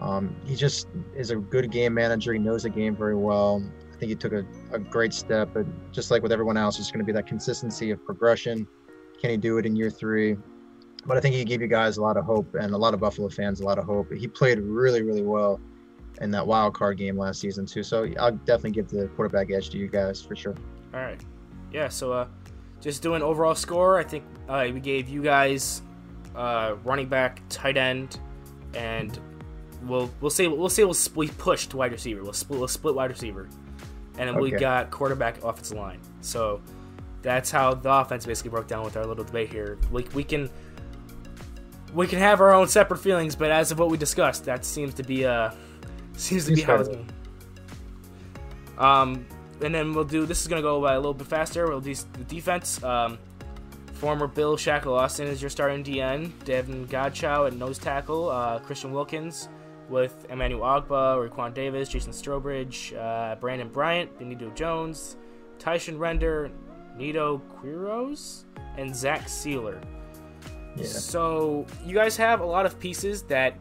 Um, he just is a good game manager. He knows the game very well. I think he took a, a great step, but just like with everyone else, it's going to be that consistency of progression. Can he do it in year three? But I think he gave you guys a lot of hope, and a lot of Buffalo fans a lot of hope. He played really, really well in that wild card game last season too. So I'll definitely give the quarterback edge to you guys for sure. All right. Yeah. So uh, just doing overall score, I think uh, we gave you guys uh, running back, tight end, and We'll we'll say we'll say we'll we pushed wide receiver. We'll split we'll split wide receiver, and then okay. we got quarterback, offensive line. So that's how the offense basically broke down with our little debate here. We we can we can have our own separate feelings, but as of what we discussed, that seems to be uh seems to be how it's going. Um, and then we'll do this is gonna go by a little bit faster. We'll do the defense. Um, Former Bill Shackle Austin is your starting D N. Devin Godchow at nose tackle. Uh, Christian Wilkins with Emmanuel Ogba, Raekwon Davis, Jason Strobridge, uh, Brandon Bryant, Benito Jones, Tyson Render, Nito Quiros, and Zach Sealer. Yeah. So you guys have a lot of pieces that,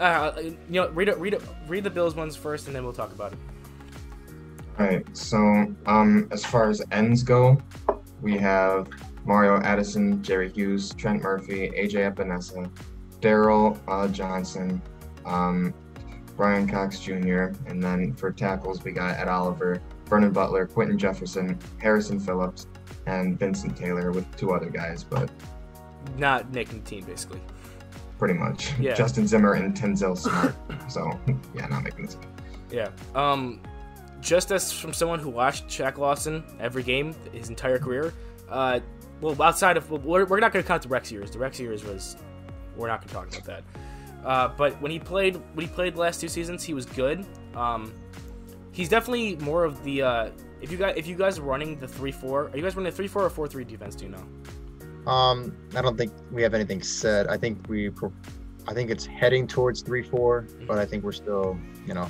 uh, you know, read read read the Bills ones first, and then we'll talk about it. All right. So um, as far as ends go, we have Mario Addison, Jerry Hughes, Trent Murphy, A J Epinesa, Daryl uh, Johnson, um, Brian Cox Junior And then for tackles, we got Ed Oliver, Vernon Butler, Quentin Jefferson, Harrison Phillips, and Vincent Taylor with two other guys, but not making the team, basically. Pretty much. Yeah. Justin Zimmer and Tenzel Smart. So, yeah, not making the team. Yeah. Um, just as from someone who watched Shaq Lawson every game his entire career, uh, well, outside of, well, we're, we're not going to count the Rex years. The Rex years was... We're not going to talk about that. Uh, but when he played, when he played the last two seasons, he was good. Um, he's definitely more of the. Uh, if you guys, if you guys are running the three four, are you guys running a three four or four three defense? Do you know? Um, I don't think we have anything said. I think we, I think it's heading towards three four, mm-hmm. but I think we're still, you know,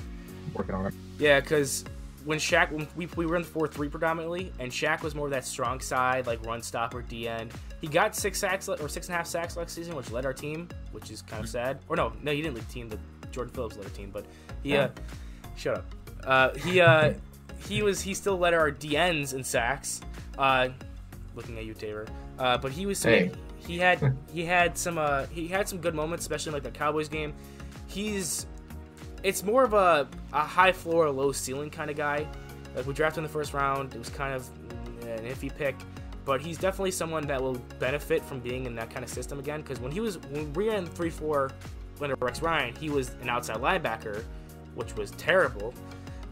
working on it. Yeah, because when Shaq, when we we were in the four three predominantly, and Shaq was more of that strong side, like run stopper, D end. He got six sacks or six and a half sacks last season, which led our team, which is kind of sad. Or no, no, he didn't lead the team. The Jordan Phillips led our team, but he, uh, shut up. Uh, he, uh, he was he still led our D Ns in sacks. Uh, looking at you, Taylor. Uh, but he was hey. he had he had some uh, he had some good moments, especially in, like the Cowboys game. He's it's more of a, a high floor, low ceiling kind of guy. Like, we drafted in the first round, it was kind of an iffy pick, but he's definitely someone that will benefit from being in that kind of system again, because when he was, when we were in three four under Rex Ryan, he was an outside linebacker, which was terrible.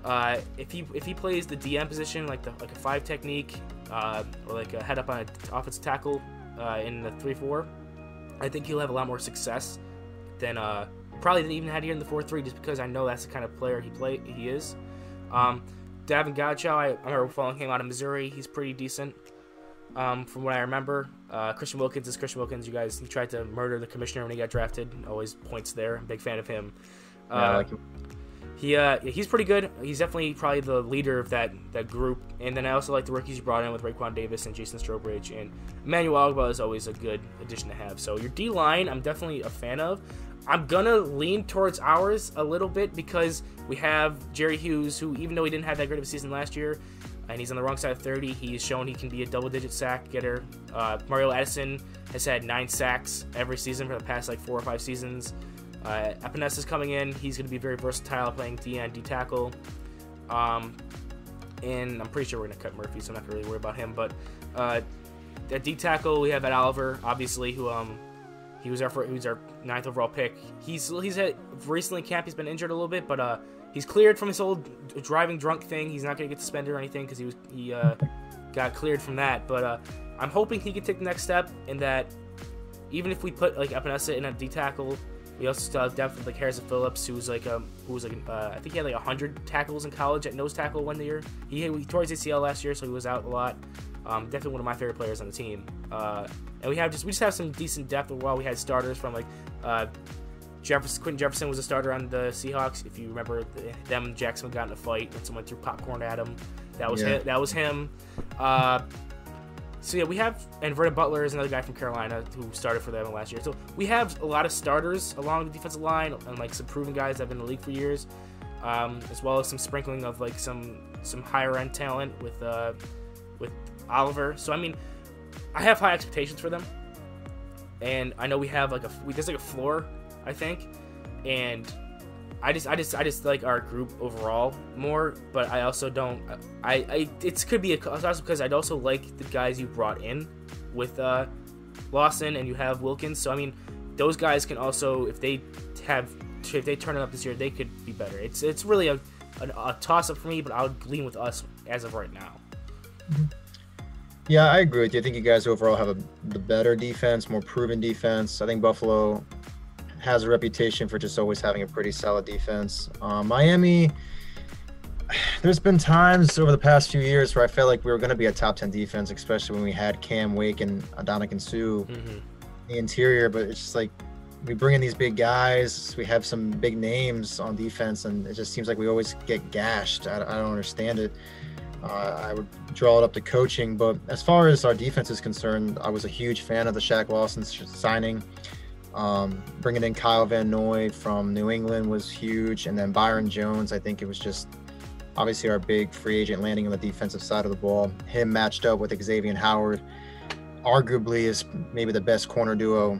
Uh, if he if he plays the D M position, like the like a five technique, uh, or like a head up on an offensive tackle uh, in the three four, I think he'll have a lot more success than uh, probably than even had here in the four three, just because I know that's the kind of player he play he is. Um, Davin Godchau, I, I remember following him out of Missouri. He's pretty decent, um, from what I remember. Uh, Christian Wilkins is Christian Wilkins. You guys, he tried to murder the commissioner when he got drafted. Always points there. Big fan of him. Uh, yeah, I like him. He, uh, he's pretty good. He's definitely probably the leader of that, that group. And then I also like the rookies you brought in with Raekwon Davis and Jason Strobridge. And Emmanuel Ogba is always a good addition to have. So your D-line, I'm definitely a fan of. I'm going to lean towards ours a little bit because we have Jerry Hughes, who even though he didn't have that great of a season last year, and he's on the wrong side of thirty, he's shown he can be a double-digit sack getter. Uh, Mario Addison has had nine sacks every season for the past like four or five seasons. Uh, Epenesa is coming in. He's going to be very versatile, playing D and D tackle. Um, and I'm pretty sure we're going to cut Murphy, so I'm not going to really worry about him. But uh, at D tackle, we have Ed Oliver, obviously, who um, he was our first, he was our ninth overall pick. He's he's had recently camp. He's been injured a little bit, but uh, he's cleared from his old driving drunk thing. He's not going to get suspended or anything because he was he uh, got cleared from that. But uh, I'm hoping he can take the next step, and that even if we put like Epenesa in a D tackle. We also still have depth with like Harrison Phillips, who's like um, who was like uh, I think he had like a hundred tackles in college at nose tackle one year. He, he tore his A C L last year, so he was out a lot. Um, definitely one of my favorite players on the team. Uh, and we have just we just have some decent depth overall. We had starters from like uh, Jefferson, Quentin Jefferson was a starter on the Seahawks. If you remember the, them, and Jackson got in a fight when someone threw popcorn at him. That was yeah. him, that was him. Uh, So yeah, we have, and Vernon Butler is another guy from Carolina who started for them last year. So we have a lot of starters along the defensive line and like some proven guys that have been in the league for years, um, as well as some sprinkling of like some some higher end talent with uh, with Oliver. So I mean, I have high expectations for them, and I know we have like a we, there's like a floor, I think, and I just I just I just like our group overall more, but I also don't. I, I it could be a cause because I'd also like the guys you brought in with uh, Lawson, and you have Wilkins. So I mean, those guys can also, if they have if they turn it up this year, they could be better. It's it's really a a, a toss up for me, but I would lean with us as of right now. Yeah, I agree with you. I think you guys overall have a the better defense, more proven defense. I think Buffalo has a reputation for just always having a pretty solid defense. Um, Miami, there's been times over the past few years where I felt like we were going to be a top ten defense, especially when we had Cam Wake and Adonican Sue mm-hmm. in the interior. But it's just like we bring in these big guys, we have some big names on defense, and it just seems like we always get gashed. I, I don't understand it. Uh, I would draw it up to coaching. But as far as our defense is concerned, I was a huge fan of the Shaq Lawson signing. Um, bringing in Kyle Van Noy from New England was huge. And then Byron Jones, I think it was just obviously our big free agent landing on the defensive side of the ball. Him matched up with Xavier Howard, arguably is maybe the best corner duo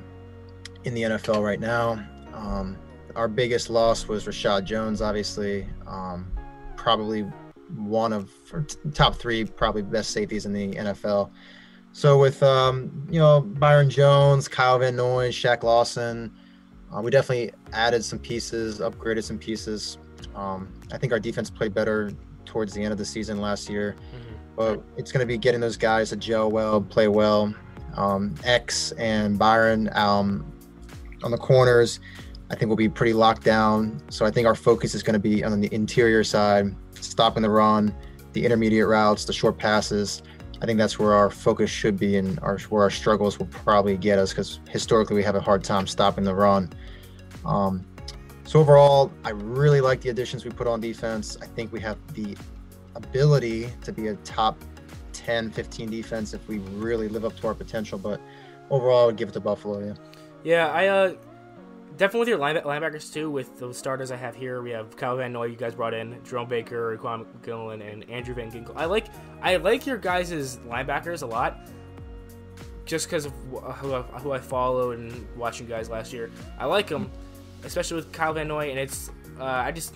in the N F L right now. Um, our biggest loss was Rashad Jones, obviously, um, probably one of or top three, probably best safeties in the N F L. So with, um, you know, Byron Jones, Kyle Van Noy, Shaq Lawson, uh, we definitely added some pieces, upgraded some pieces. Um, I think our defense played better towards the end of the season last year. Mm-hmm. But it's going to be getting those guys to gel well, play well. Um, X and Byron um, on the corners, I think, will be pretty locked down. So I think our focus is going to be on the interior side, stopping the run, the intermediate routes, the short passes. I think that's where our focus should be and our, where our struggles will probably get us, because historically we have a hard time stopping the run. Um, so overall, I really like the additions we put on defense. I think we have the ability to be a top ten, fifteen defense if we really live up to our potential. But overall, I would give it to Buffalo, yeah. Yeah, I uh, definitely with your lineback linebackers too, with the starters I have here. We have Kyle Van Noy, you guys brought in, Jerome Baker, Raekwon Gillen, and Andrew Van Ginkel. I like I like your guys' linebackers a lot, just because of who I, who I followed and watching guys last year. I like them, especially with Kyle Van Noy, and it's uh, I just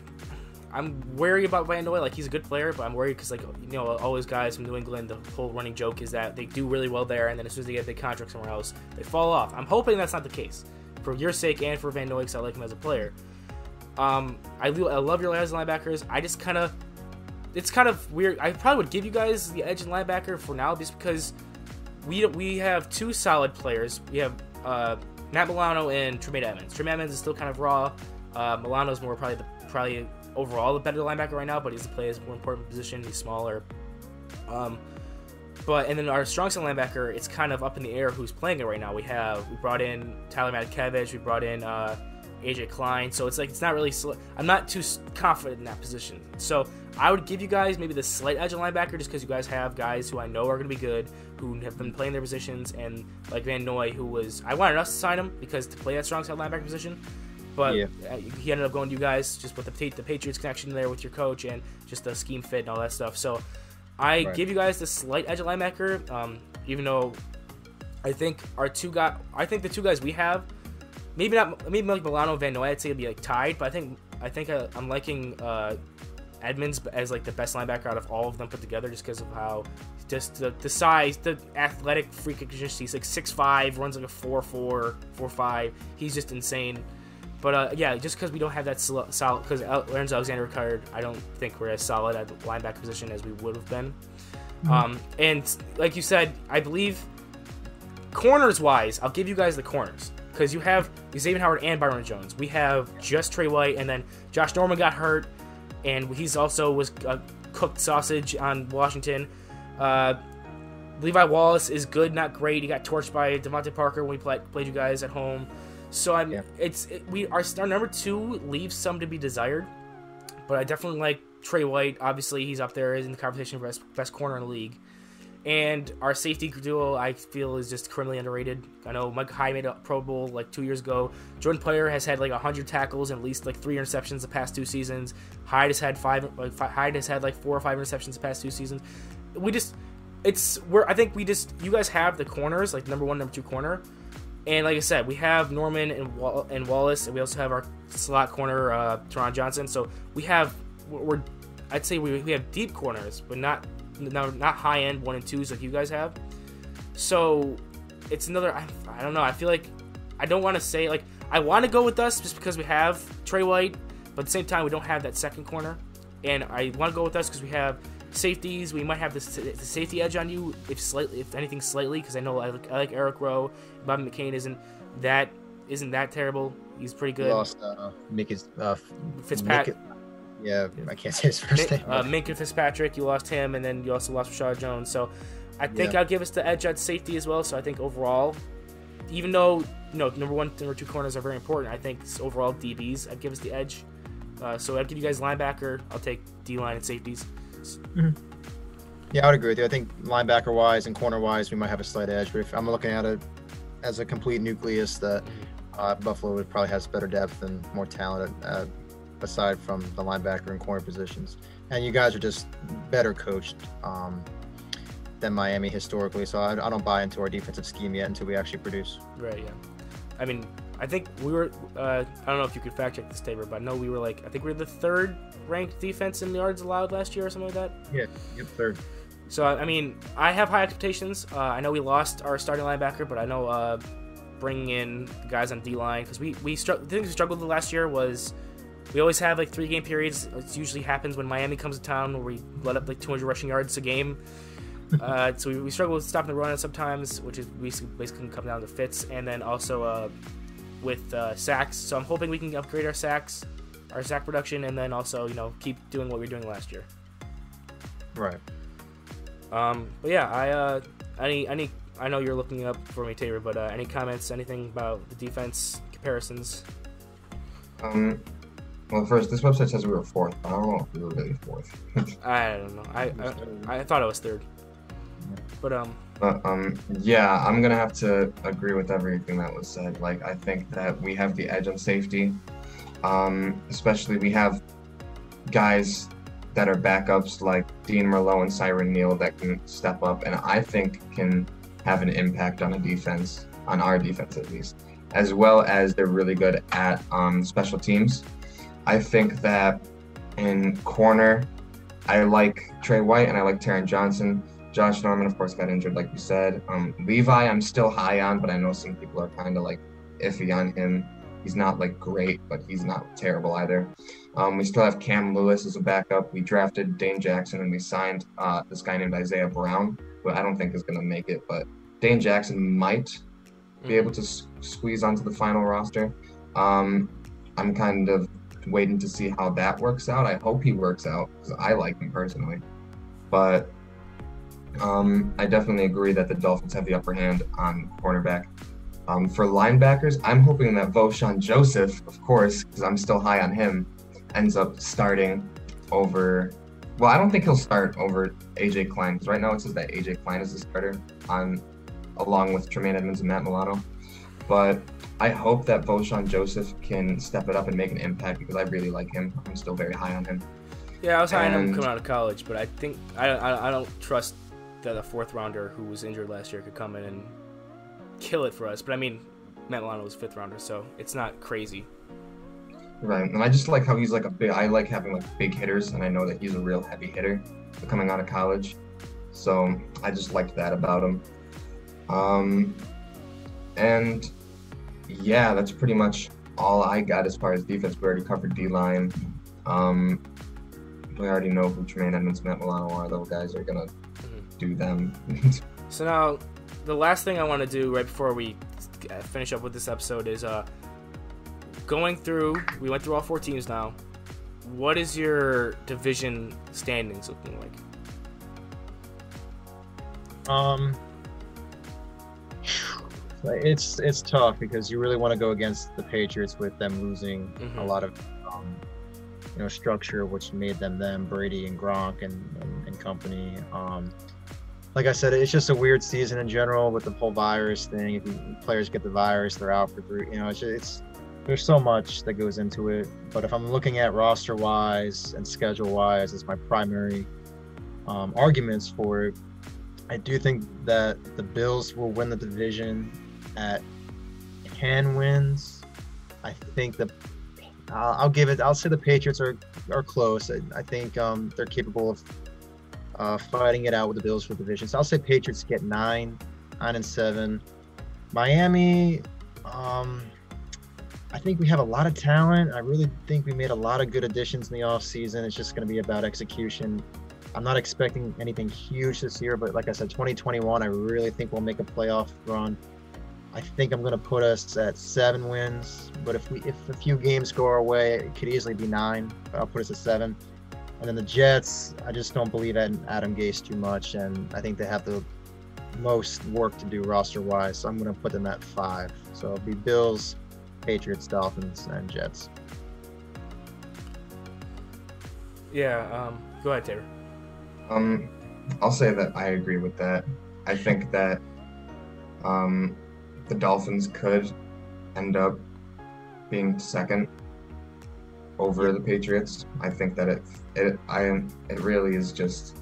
I'm wary about Van Noy. Like, he's a good player, but I'm worried because, like, you know, all those guys from New England, the whole running joke is that they do really well there, and then as soon as they get a big contract somewhere else, they fall off. I'm hoping that's not the case, for your sake and for Van Noy, because I like him as a player. Um, I, I love your guys linebackers. I just kind of, it's kind of weird. I probably would give you guys the edge in linebacker for now, just because we we have two solid players. We have uh, Matt Milano and Tremaine Edmonds. Tremaine Edmonds is still kind of raw. Uh, Milano's more probably the probably. overall the better linebacker right now, but he's the play is more important position. He's smaller, um, but and then our strong side linebacker, it's kind of up in the air who's playing it right now. We have we brought in Tyler Matakevich, we brought in uh, A J Klein, so it's like it's not really. I'm not too confident in that position, so I would give you guys maybe the slight edge of linebacker just because you guys have guys who I know are going to be good, who have been playing their positions, and like Van Noy, who was I wanted us to sign him because to play that strong side linebacker position. But yeah. He ended up going to you guys just with the, the Patriots connection there with your coach and just the scheme fit and all that stuff. So I right. give you guys the slight edge of linebacker, um, even though I think our two guys, I think the two guys we have, maybe not, maybe like Milano Van Noy, I'd say it'd be like tied, but I think I think I, I'm liking uh, Edmonds as like the best linebacker out of all of them put together, just because of how just the, the size, the athletic freak of condition. He's like six five, runs like a four four, four five. He's just insane. But, uh, yeah, just because we don't have that solid, because Lorenzo Alexander retired, I don't think we're as solid at the linebacker position as we would have been. Mm-hmm. um, and, like you said, I believe corners-wise, I'll give you guys the corners. Because you have Xavier Howard and Byron Jones. We have just Trey White, and then Josh Norman got hurt, and he's also was a cooked sausage on Washington. Uh, Levi Wallace is good, not great. He got torched by Devante Parker when we play, played you guys at home. So I'm, yeah. it's it, we our, our number two leaves some to be desired, but I definitely like Trey White. Obviously, he's up there in the conversation for best, best corner in the league, and our safety duo I feel is just criminally underrated. I know Mike High made a Pro Bowl like two years ago. Jordan Poyer has had like a hundred tackles and at least like three interceptions the past two seasons. Hyde has had five. Like, five Hyde has had like four or five interceptions the past two seasons. We just it's we're I think we just you guys have the corners like number one, number two corner. And like I said, we have Norman and, Wall and Wallace, and we also have our slot corner, uh, Teron Johnson. So we have, we're, I'd say we, we have deep corners, but not not high end one and twos like you guys have. So it's another, I, I don't know. I feel like I don't want to say like I want to go with us just because we have Trey White, but at the same time we don't have that second corner, and I want to go with us because we have safeties. We might have the, the safety edge on you, if slightly, if anything slightly, because I know I like, I like Eric Rowe. Bobby McCain isn't that isn't that terrible. He's pretty good. We lost uh, Mickey's, uh, Fitzpatrick. Mickey, yeah, I can't say his first Min, name. Uh, Minka Fitzpatrick, you lost him, and then you also lost Rashad Jones. So I think yeah. I'll give us the edge at safety as well. So I think overall, even though you know number one, number two corners are very important, I think overall D Bs I'd give us the edge. Uh, so I'd give you guys linebacker. I'll take D line and safeties. Mm-hmm. Yeah, I would agree with you. I think linebacker wise and corner wise, we might have a slight edge. But if I'm looking at it as a complete nucleus, that uh, Buffalo would probably has better depth and more talent uh, aside from the linebacker and corner positions. And you guys are just better coached um, than Miami historically. So I, I don't buy into our defensive scheme yet until we actually produce. Right. Yeah. I mean, I think we were. Uh, I don't know if you could fact check this, Tabor, but I know we were like. I think we were the third ranked defense in yards allowed last year or something like that. Yeah, yep, third. So I mean, I have high expectations. Uh, I know we lost our starting linebacker, but I know uh, bringing in guys on D line because we we struck. The thing we struggled with last year was we always have like three game periods. It usually happens when Miami comes to town where we let up like two hundred rushing yards a game. uh, so we, we struggle with stopping the run sometimes, which is basically come down to fits, and then also. Uh, with uh, sacks, so I'm hoping we can upgrade our sacks, our sack production, and then also, you know, keep doing what we were doing last year. Right. Um, but yeah, I uh, any any I know you're looking up for me, Tabor, but uh, any comments, anything about the defense comparisons? Um, well, first, this website says we were fourth. I don't know if we were really fourth. I don't know. I I, I thought I was third. But um. Uh, um. Yeah, I'm gonna have to agree with everything that was said. Like, I think that we have the edge on safety, um, especially we have guys that are backups like Dean Merlot and Siren Neal that can step up, and I think can have an impact on a defense, on our defense at least, as well as they're really good at um, special teams. I think that in corner, I like Trey White and I like Taron Johnson. Josh Norman, of course, got injured, like you said. Um, Levi, I'm still high on, but I know some people are kind of like iffy on him. He's not like great, but he's not terrible either. Um, we still have Cam Lewis as a backup. We drafted Dane Jackson and we signed uh, this guy named Isaiah Brown, who I don't think is going to make it, but Dane Jackson might be able to s- squeeze onto the final roster. Um, I'm kind of waiting to see how that works out. I hope he works out because I like him personally. But um, I definitely agree that the Dolphins have the upper hand on cornerback. Um, for linebackers, I'm hoping that Voshan Joseph, of course, because I'm still high on him, ends up starting over. Well, I don't think he'll start over A J Klein, because right now it says that A J Klein is the starter on, along with Tremaine Edmonds and Matt Milano. But I hope that Voshan Joseph can step it up and make an impact, because I really like him. I'm still very high on him. Yeah, I was high on him coming out of college, but I think I, I, I don't trust that a fourth rounder who was injured last year could come in and kill it for us. But I mean, Matt Milano was fifth rounder, so it's not crazy. Right, and I just like how he's like a big, I like having like big hitters, and I know that he's a real heavy hitter coming out of college. So I just liked that about him. Um, and yeah, that's pretty much all I got as far as defense. We already covered D-line. Um, we already know who Tremaine Edmonds, Matt Milano are. Those guys are going to mm-hmm. do them. So now, the last thing I want to do right before we finish up with this episode is uh, going through, we went through all four teams now. What is your division standings looking like? Um, it's it's tough because you really want to go against the Patriots with them losing mm-hmm. a lot of um, you know structure, which made them them Brady and Gronk and and, and company. Um, Like I said, it's just a weird season in general with the whole virus thing. If you, players get the virus, they're out for three. You know, it's, it's there's so much that goes into it. But if I'm looking at roster-wise and schedule-wise, it's my primary um, arguments for it. I do think that the Bills will win the division at ten wins. I think the I'll, I'll give it. I'll say the Patriots are are close. I, I think um, they're capable of. Uh, fighting it out with the Bills for the division. So I'll say Patriots get nine, nine and seven. Miami, um, I think we have a lot of talent. I really think we made a lot of good additions in the offseason. It's just going to be about execution. I'm not expecting anything huge this year, but like I said, twenty twenty-one, I really think we'll make a playoff run. I think I'm going to put us at seven wins, but if we if a few games go our way, it could easily be nine. I'll put us at seven. And then the Jets, I just don't believe in Adam Gase too much, and I think they have the most work to do roster-wise, so I'm going to put them at five. So it'll be Bills, Patriots, Dolphins, and Jets. Yeah, um, go ahead, Taylor. Um, I'll say that I agree with that. I think that um, the Dolphins could end up being second over the Patriots. I think that it it I am it really is just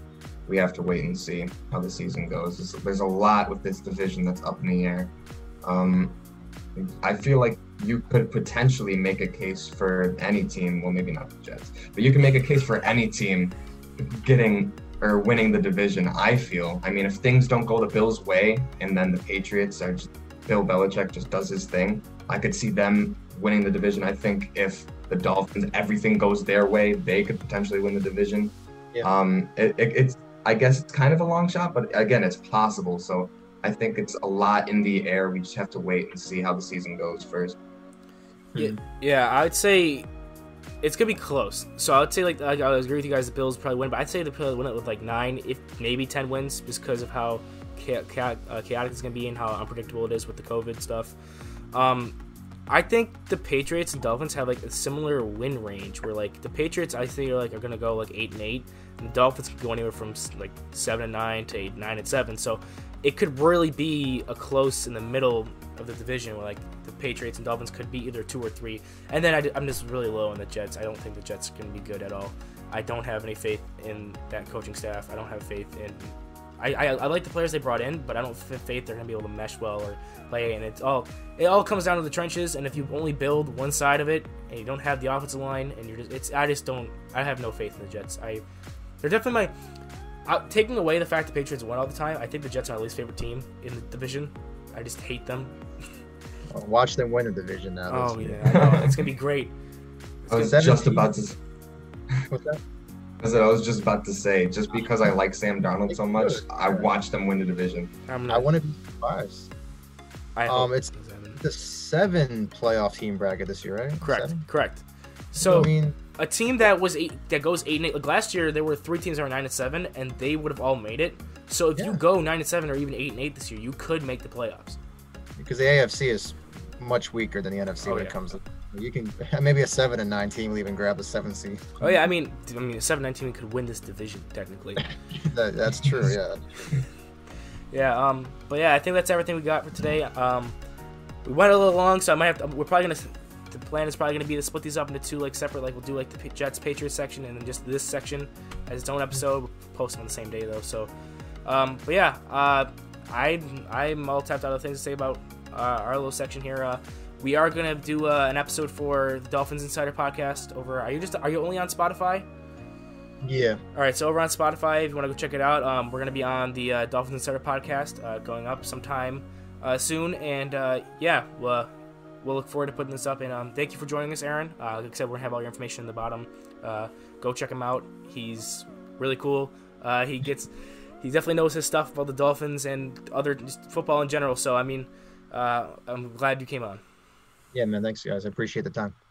we have to wait and see how the season goes. There's, there's a lot with this division that's up in the air. Um, I feel like you could potentially make a case for any team. Well, maybe not the Jets, but you can make a case for any team getting or winning the division. I feel. I mean, if things don't go the Bills' way, and then the Patriots are just, Bill Belichick just does his thing, I could see them winning the division. I think if the Dolphins, everything goes their way, they could potentially win the division. Yeah. Um, it, it, it's, I guess it's kind of a long shot, but again, it's possible. So I think it's a lot in the air. We just have to wait and see how the season goes first. Yeah, mm-hmm. yeah I'd say it's going to be close. So I would say, like, I, I agree with you guys, the Bills probably win, but I'd say the Bills win it with like nine, if maybe ten wins, just because of how chaotic, uh, chaotic it's going to be and how unpredictable it is with the COVID stuff. Um, I think the Patriots and Dolphins have like a similar win range where like the Patriots, I think, are like are gonna go like eight and eight, and the Dolphins could go anywhere from like seven and nine to eight, nine and seven. So it could really be a close in the middle of the division where like the Patriots and Dolphins could be either two or three. And then I, I'm just really low on the Jets. I don't think the Jets are gonna be good at all. I don't have any faith in that coaching staff. I don't have faith in I, I I like the players they brought in, but I don't have faith they're gonna be able to mesh well or play. And it's all it all comes down to the trenches. And if you only build one side of it and you don't have the offensive line, and you're just it's I just don't I have no faith in the Jets. I they're definitely my uh, taking away the fact the Patriots win all the time. I think the Jets are my least favorite team in the division. I just hate them. Watch them win a division now. Oh yeah, I know. It's gonna be great. It's I was just about to. What's that? As I was just about to say, just because I like Sam Darnold so much, I watched them win the division. I'm not, I want to be surprised. I um, it's the seven playoff team bracket this year, right? Correct, seven? correct. So I mean, a team that was eight, that goes eight and eight. Like last year, there were three teams that were nine and seven, and they would have all made it. So if yeah. you go nine and seven or even eight and eight this year, you could make the playoffs. Because the A F C is much weaker than the N F C oh, when yeah. it comes to. You can maybe a seven and nine team will even grab the seventh seed. Oh yeah, I mean, I mean, a seven and nine team could win this division technically. that, that's true, yeah. yeah, um, but yeah, I think that's everything we got for today. Um, we went a little long, so I might have to. We're probably gonna. The plan is probably gonna be to split these up into two like separate. Like we'll do like the Jets Patriots section and then just this section as its own episode. We'll post on the same day though, so. Um, but yeah, uh, I I'm all tapped out of things to say about uh, our little section here. Uh, We are gonna do uh, an episode for the Dolphins Insider podcast. Over, are you just are you only on Spotify? Yeah. All right, so over on Spotify, if you want to go check it out, um, we're gonna be on the uh, Dolphins Insider podcast uh, going up sometime uh, soon, and uh, yeah, we'll, uh, we'll look forward to putting this up. And um, thank you for joining us, Aaron. Uh, like I said, we're gonna have all your information in the bottom. Uh, go check him out. He's really cool. Uh, he gets, he definitely knows his stuff about the Dolphins and other just football in general. So I mean, uh, I'm glad you came on. Yeah, man. Thanks, guys. I appreciate the time.